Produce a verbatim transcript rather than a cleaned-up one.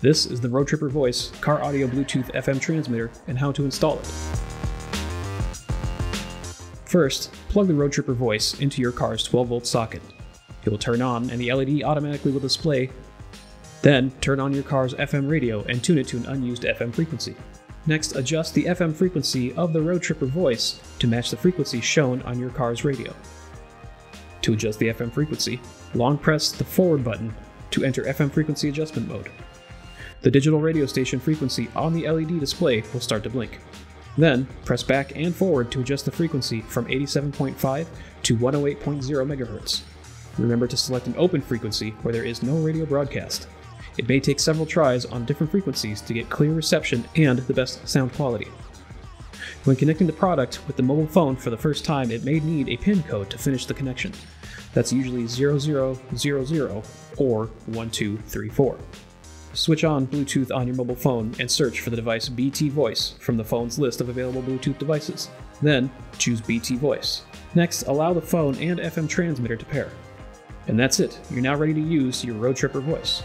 This is the Roadtripper Voice Car Audio Bluetooth F M transmitter and how to install it. First, plug the Roadtripper Voice into your car's twelve volt socket. It will turn on and the L E D automatically will display. Then, turn on your car's F M radio and tune it to an unused F M frequency. Next, adjust the F M frequency of the Roadtripper Voice to match the frequency shown on your car's radio. To adjust the F M frequency, long press the forward button to enter F M frequency adjustment mode. The digital radio station frequency on the L E D display will start to blink. Then, press back and forward to adjust the frequency from eighty-seven point five to one oh eight point zero megahertz. Remember to select an open frequency where there is no radio broadcast. It may take several tries on different frequencies to get clear reception and the best sound quality. When connecting the product with the mobile phone for the first time, it may need a PIN code to finish the connection. That's usually zero zero zero zero or one two three four. Switch on Bluetooth on your mobile phone and search for the device B T Voice from the phone's list of available Bluetooth devices. Then, choose B T Voice. Next, allow the phone and F M transmitter to pair. And that's it. You're now ready to use your Roadtripper Voice.